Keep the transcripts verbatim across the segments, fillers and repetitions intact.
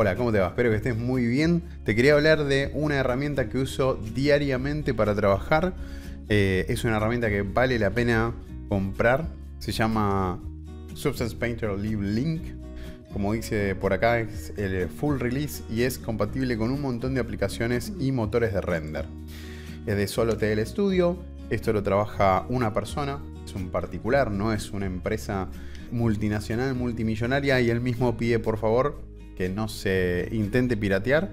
Hola, ¿cómo te va? Espero que estés muy bien. Te quería hablar de una herramienta que uso diariamente para trabajar. Eh, es una herramienta que vale la pena comprar. Se llama Substance Painter Live Link. Como dice por acá, es el full release y es compatible con un montón de aplicaciones y motores de render. Es de Xolotl Studio. Esto lo trabaja una persona, es un particular, no es una empresa multinacional, multimillonaria, y él mismo pide por favor que no se intente piratear.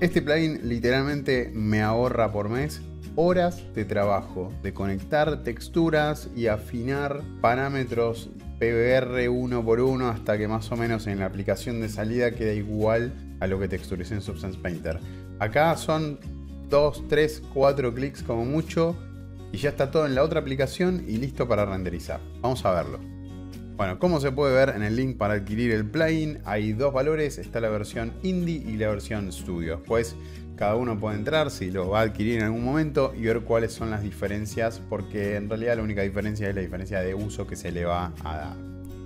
Este plugin literalmente me ahorra por mes horas de trabajo, de conectar texturas y afinar parámetros P B R uno por uno hasta que más o menos en la aplicación de salida queda igual a lo que texturicé en Substance Painter. Acá son dos, tres, cuatro clics como mucho y ya está todo en la otra aplicación y listo para renderizar. Vamos a verlo. Bueno, como se puede ver en el link para adquirir el plugin, hay dos valores, está la versión Indie y la versión Studio. Después cada uno puede entrar si lo va a adquirir en algún momento y ver cuáles son las diferencias, porque en realidad la única diferencia es la diferencia de uso que se le va a dar.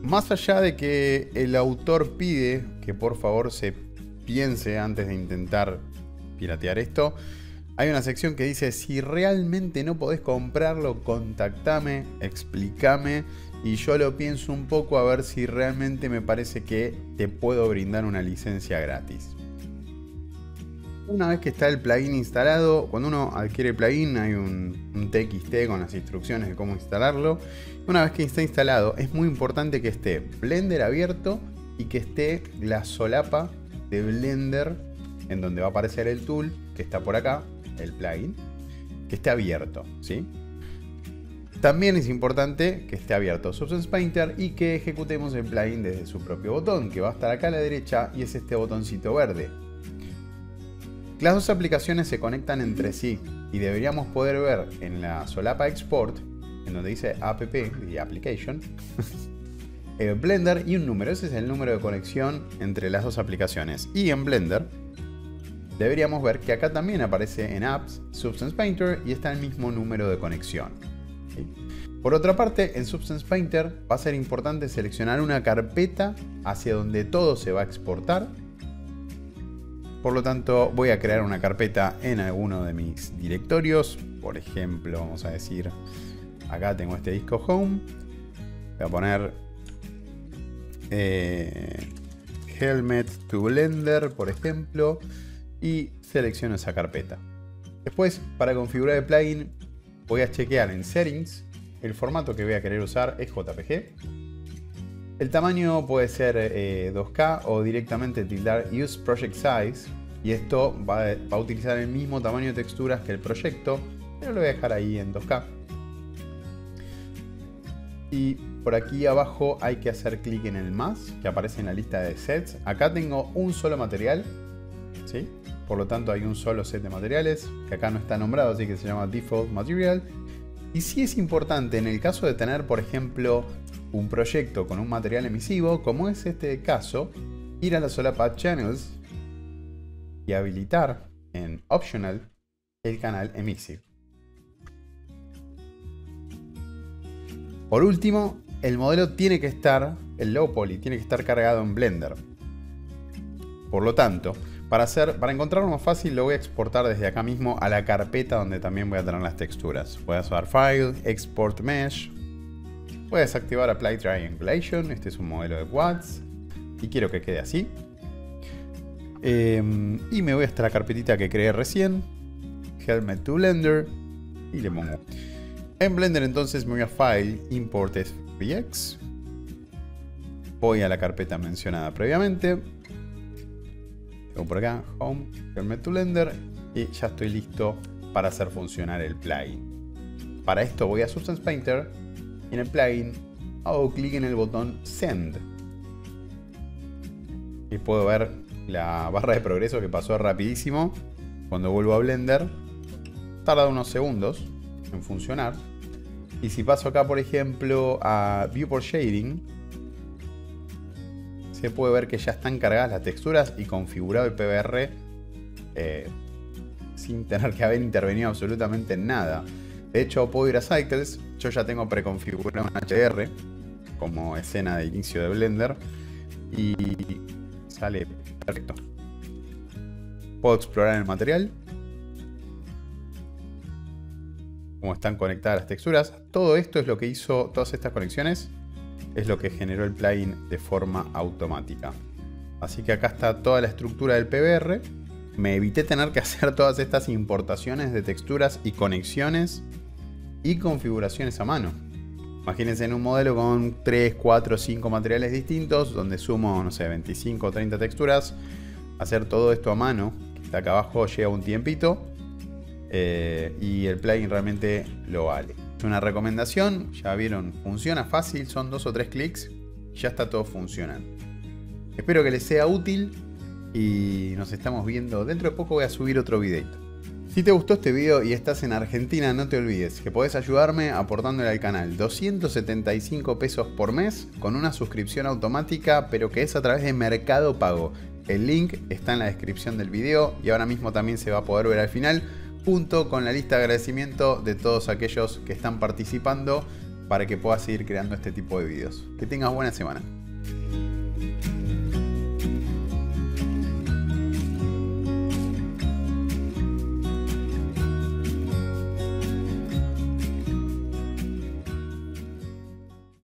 Más allá de que el autor pide que por favor se piense antes de intentar piratear esto, hay una sección que dice: si realmente no podés comprarlo, contactame, explícame y yo lo pienso un poco a ver si realmente me parece que te puedo brindar una licencia gratis. Una vez que está el plugin instalado, cuando uno adquiere el plugin hay un, un T X T con las instrucciones de cómo instalarlo. Una vez que está instalado, es muy importante que esté Blender abierto y que esté la solapa de Blender en donde va a aparecer el tool que está por acá, el plugin, que esté abierto, ¿sí? También es importante que esté abierto Substance Painter y que ejecutemos el plugin desde su propio botón, que va a estar acá a la derecha y es este botoncito verde. Las dos aplicaciones se conectan entre sí y deberíamos poder ver en la solapa Export, en donde dice App y Application, el Blender y un número. Ese es el número de conexión entre las dos aplicaciones. Y en Blender deberíamos ver que acá también aparece en Apps Substance Painter y está el mismo número de conexión. ¿Sí? Por otra parte, en Substance Painter va a ser importante seleccionar una carpeta hacia donde todo se va a exportar. Por lo tanto, voy a crear una carpeta en alguno de mis directorios. Por ejemplo, vamos a decir, acá tengo este disco Home. Voy a poner eh, Helmet to Blender, por ejemplo. Y selecciono esa carpeta. Después, para configurar el plugin, voy a chequear en Settings. El formato que voy a querer usar es J P G. El tamaño puede ser eh, dos K o directamente tildar Use Project Size. Y esto va, va a utilizar el mismo tamaño de texturas que el proyecto, pero lo voy a dejar ahí en dos K. Y por aquí abajo hay que hacer clic en el más, que aparece en la lista de sets. Acá tengo un solo material, ¿sí? Por lo tanto hay un solo set de materiales, que acá no está nombrado, así que se llama Default Material. Y sí es importante, en el caso de tener, por ejemplo, un proyecto con un material emisivo, como es este caso, ir a la solapa Channels y habilitar en Optional el canal Emissive. Por último, el modelo tiene que estar, el low poly, tiene que estar cargado en Blender. Por lo tanto, Para, hacer, para encontrarlo más fácil, lo voy a exportar desde acá mismo a la carpeta donde también voy a tener las texturas. Voy a usar File, Export Mesh. Voy a desactivar Apply Triangulation. Este es un modelo de Quads. Y quiero que quede así. Eh, y me voy hasta la carpetita que creé recién. Helmet to Blender. Y le pongo. En Blender entonces me voy a File, Import S V X. Voy a la carpeta mencionada previamente. Tengo por acá, Home, Helmet to Blender, y ya estoy listo para hacer funcionar el plugin. Para esto voy a Substance Painter, y en el plugin hago clic en el botón Send. Y puedo ver la barra de progreso que pasó rapidísimo. Cuando vuelvo a Blender, tarda unos segundos en funcionar. Y si paso acá, por ejemplo, a Viewport Shading, se puede ver que ya están cargadas las texturas y configurado el P B R eh, sin tener que haber intervenido absolutamente en nada. De hecho, puedo ir a Cycles. Yo ya tengo preconfigurado un H D R como escena de inicio de Blender y Sale perfecto. Puedo explorar el material, cómo están conectadas las texturas. Todo esto es lo que hizo, todas estas conexiones es lo que generó el plugin de forma automática. Así que acá está toda la estructura del P B R. Me evité tener que hacer todas estas importaciones de texturas y conexiones y configuraciones a mano. Imagínense en un modelo con tres, cuatro, cinco materiales distintos, donde sumo, no sé, veinticinco o treinta texturas. Hacer todo esto a mano, que está acá abajo, lleva un tiempito. Eh, y el plugin realmente lo vale. Es una recomendación, ya vieron, funciona fácil, son dos o tres clics, ya está todo funcionando. Espero que les sea útil y nos estamos viendo. Dentro de poco voy a subir otro videito. Si te gustó este video y estás en Argentina, no te olvides que podés ayudarme aportándole al canal doscientos setenta y cinco pesos por mes con una suscripción automática, pero que es a través de Mercado Pago. El link está en la descripción del video y ahora mismo también se va a poder ver al final, junto con la lista de agradecimiento de todos aquellos que están participando para que puedas seguir creando este tipo de videos. Que tengas buena semana.